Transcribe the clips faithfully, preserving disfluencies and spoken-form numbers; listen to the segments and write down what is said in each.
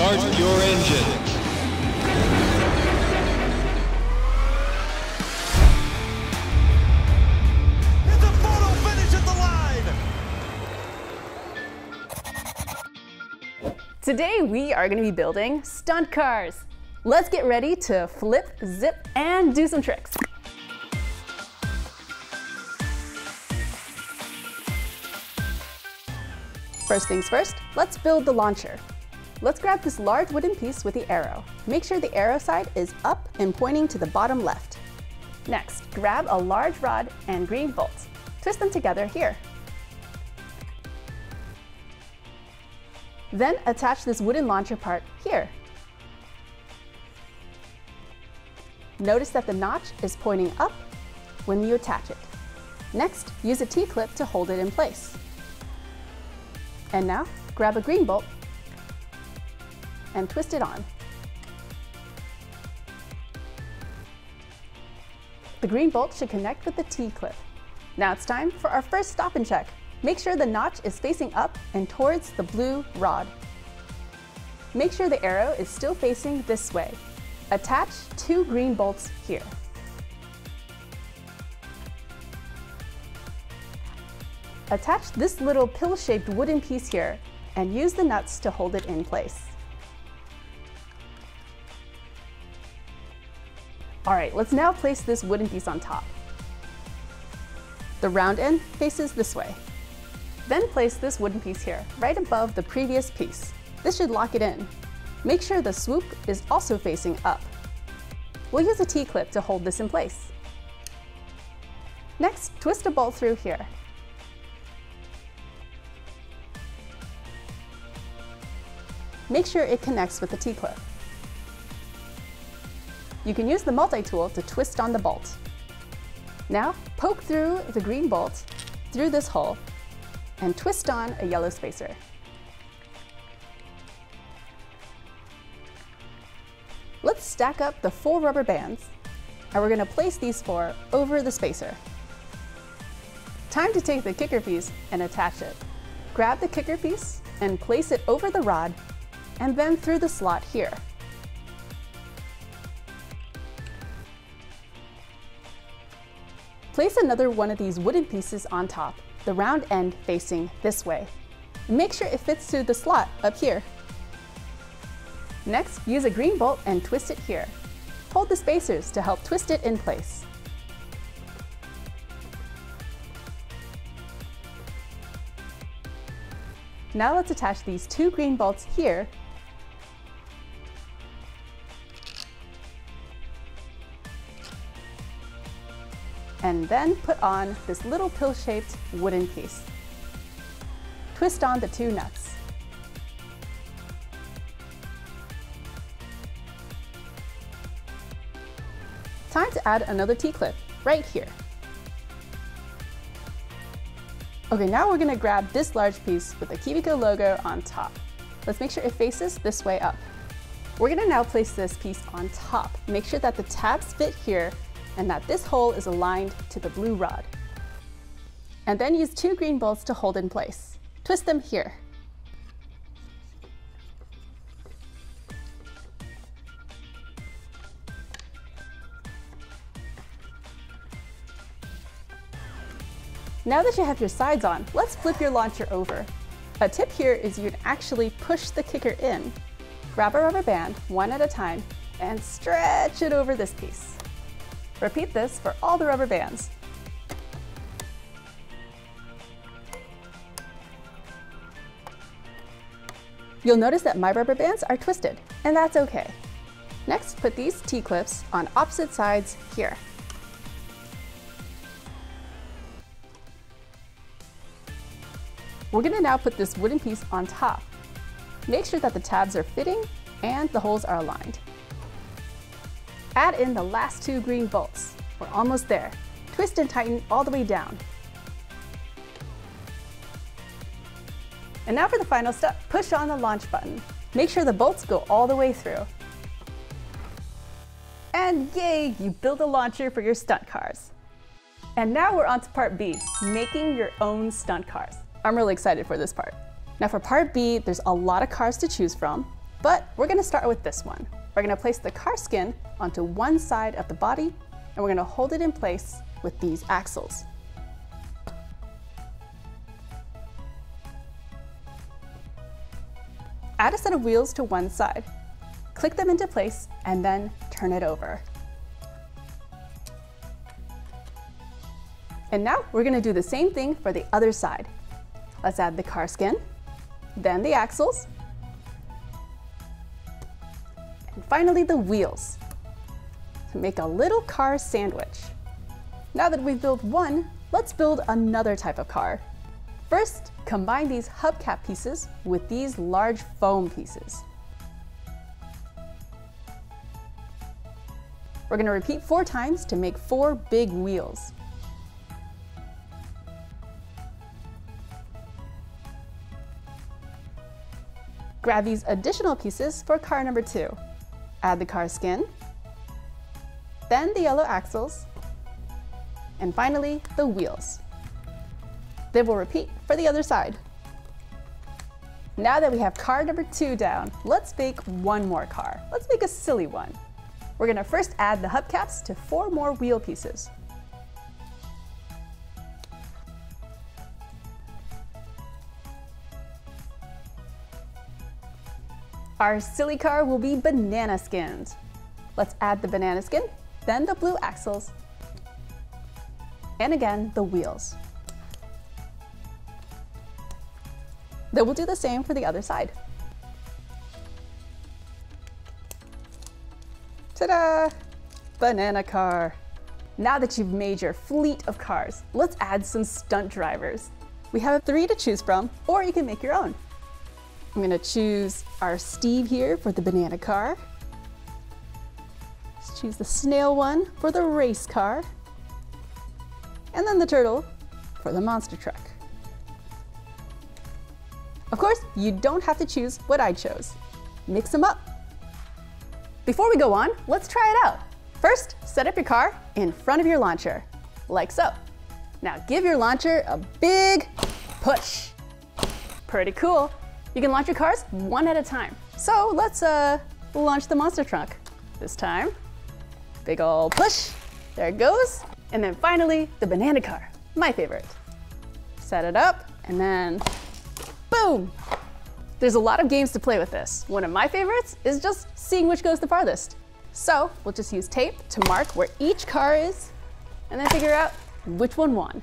Start your engine. Today we are gonna be building stunt cars. Let's get ready to flip, zip, and do some tricks. First things first, let's build the launcher. Let's grab this large wooden piece with the arrow. Make sure the arrow side is up and pointing to the bottom left. Next, grab a large rod and green bolts. Twist them together here. Then attach this wooden launcher part here. Notice that the notch is pointing up when you attach it. Next, use a T-clip to hold it in place. And now, grab a green bolt and twist it on. The green bolt should connect with the T-clip. Now it's time for our first stop and check. Make sure the notch is facing up and towards the blue rod. Make sure the arrow is still facing this way. Attach two green bolts here. Attach this little pill-shaped wooden piece here and use the nuts to hold it in place. All right, let's now place this wooden piece on top. The round end faces this way. Then place this wooden piece here, right above the previous piece. This should lock it in. Make sure the swoop is also facing up. We'll use a T-clip to hold this in place. Next, twist a bolt through here. Make sure it connects with the T-clip. You can use the multi-tool to twist on the bolt. Now, poke through the green bolt through this hole and twist on a yellow spacer. Let's stack up the four rubber bands, and we're gonna place these four over the spacer. Time to take the kicker piece and attach it. Grab the kicker piece and place it over the rod, and then through the slot here. Place another one of these wooden pieces on top, the round end facing this way. Make sure it fits through the slot up here. Next, use a green bolt and twist it here. Hold the spacers to help twist it in place. Now let's attach these two green bolts here and then put on this little pill-shaped wooden piece. Twist on the two nuts. Time to add another T-clip right here. Okay, now we're gonna grab this large piece with the KiwiCo logo on top. Let's make sure it faces this way up. We're gonna now place this piece on top. Make sure that the tabs fit here and that this hole is aligned to the blue rod. And then use two green bolts to hold in place. Twist them here. Now that you have your sides on, let's flip your launcher over. A tip here is you can actually push the kicker in. Grab a rubber band, one at a time, and stretch it over this piece. Repeat this for all the rubber bands. You'll notice that my rubber bands are twisted, and that's okay. Next, put these T-clips on opposite sides here. We're gonna now put this wooden piece on top. Make sure that the tabs are fitting and the holes are aligned. Add in the last two green bolts. We're almost there. Twist and tighten all the way down. And now for the final step, push on the launch button. Make sure the bolts go all the way through. And yay, you built a launcher for your stunt cars. And now we're on to part B, making your own stunt cars. I'm really excited for this part. Now for part B, there's a lot of cars to choose from. But we're gonna start with this one. We're gonna place the car skin onto one side of the body, and we're gonna hold it in place with these axles. Add a set of wheels to one side, click them into place, and then turn it over. And now we're gonna do the same thing for the other side. Let's add the car skin, then the axles, and finally the wheels to make a little car sandwich. Now that we've built one, let's build another type of car. First, combine these hubcap pieces with these large foam pieces. We're gonna repeat four times to make four big wheels. Grab these additional pieces for car number two. Add the car skin, then the yellow axles, and finally the wheels. Then we'll repeat for the other side. Now that we have car number two down, let's make one more car. Let's make a silly one. We're gonna first add the hubcaps to four more wheel pieces. Our silly car will be banana skinned. Let's add the banana skin, then the blue axles, and again, the wheels. Then we'll do the same for the other side. Ta-da! Banana car. Now that you've made your fleet of cars, let's add some stunt drivers. We have three to choose from, or you can make your own. I'm gonna choose our Steve here for the banana car. Let's choose the snail one for the race car. And then the turtle for the monster truck. Of course, you don't have to choose what I chose. Mix them up. Before we go on, let's try it out. First, set up your car in front of your launcher, like so. Now give your launcher a big push. Pretty cool. You can launch your cars one at a time. So let's uh, launch the monster truck this time. Big ol' push, there it goes. And then finally, the banana car, my favorite. Set it up and then boom. There's a lot of games to play with this. One of my favorites is just seeing which goes the farthest. So we'll just use tape to mark where each car is and then figure out which one won.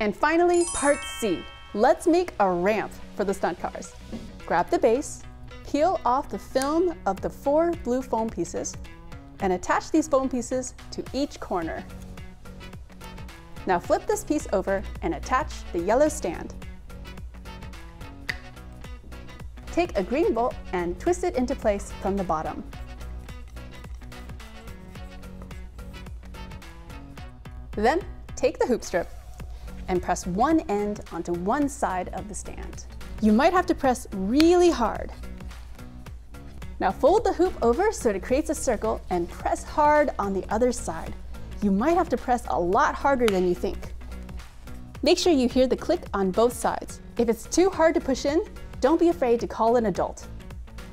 And finally, part C. Let's make a ramp for the stunt cars. Grab the base, peel off the film of the four blue foam pieces, and attach these foam pieces to each corner. Now flip this piece over and attach the yellow stand. Take a green bolt and twist it into place from the bottom. Then take the hoop strip and press one end onto one side of the stand. You might have to press really hard. Now fold the hoop over so it creates a circle and press hard on the other side. You might have to press a lot harder than you think. Make sure you hear the click on both sides. If it's too hard to push in, don't be afraid to call an adult.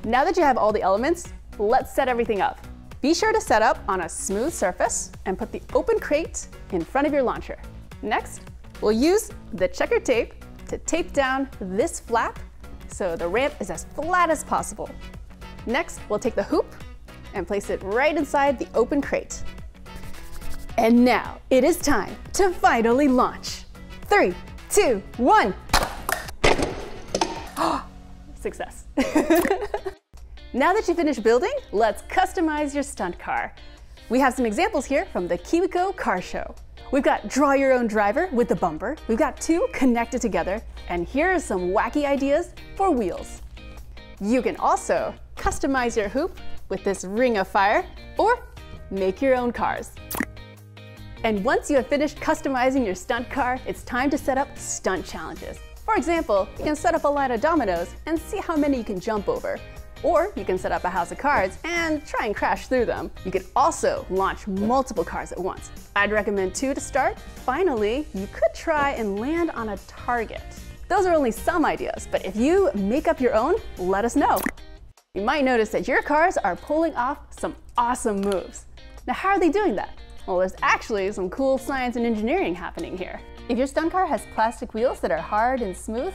Now that you have all the elements, let's set everything up. Be sure to set up on a smooth surface and put the open crate in front of your launcher. Next, we'll use the checker tape to tape down this flap so the ramp is as flat as possible. Next, we'll take the hoop and place it right inside the open crate. And now it is time to finally launch. Three, two, one. Success. Now that you finished building, let's customize your stunt car. We have some examples here from the KiwiCo car show. We've got draw your own driver with the bumper. We've got two connected together. And here are some wacky ideas for wheels. You can also customize your hoop with this ring of fire or make your own cars. And once you have finished customizing your stunt car, it's time to set up stunt challenges. For example, you can set up a line of dominoes and see how many you can jump over. Or you can set up a house of cards and try and crash through them. You could also launch multiple cars at once. I'd recommend two to start. Finally, you could try and land on a target. Those are only some ideas, but if you make up your own, let us know. You might notice that your cars are pulling off some awesome moves. Now, how are they doing that? Well, there's actually some cool science and engineering happening here. If your stunt car has plastic wheels that are hard and smooth,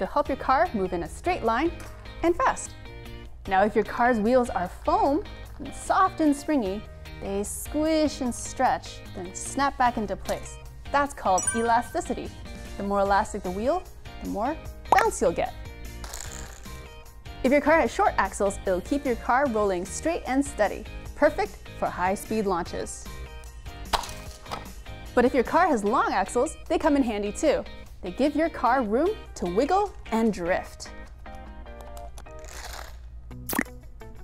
they'll help your car move in a straight line and fast. Now, if your car's wheels are foam and soft and springy, they squish and stretch, then snap back into place. That's called elasticity. The more elastic the wheel, the more bounce you'll get. If your car has short axles, it'll keep your car rolling straight and steady, perfect for high-speed launches. But if your car has long axles, they come in handy too. They give your car room to wiggle and drift.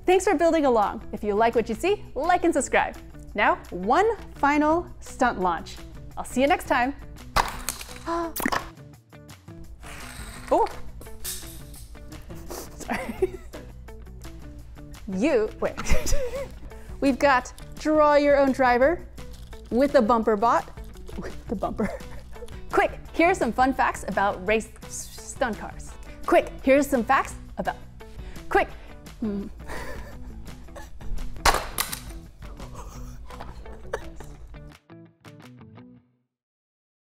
Thanks for building along. If you like what you see, like and subscribe. Now, one final stunt launch. I'll see you next time. Oh. Sorry. You, wait. We've got draw your own driver with a bumper bot. With the bumper. Quick, here are some fun facts about race stunt cars. Quick, here's some facts about. Quick. Mm.